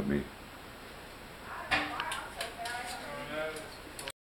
at me.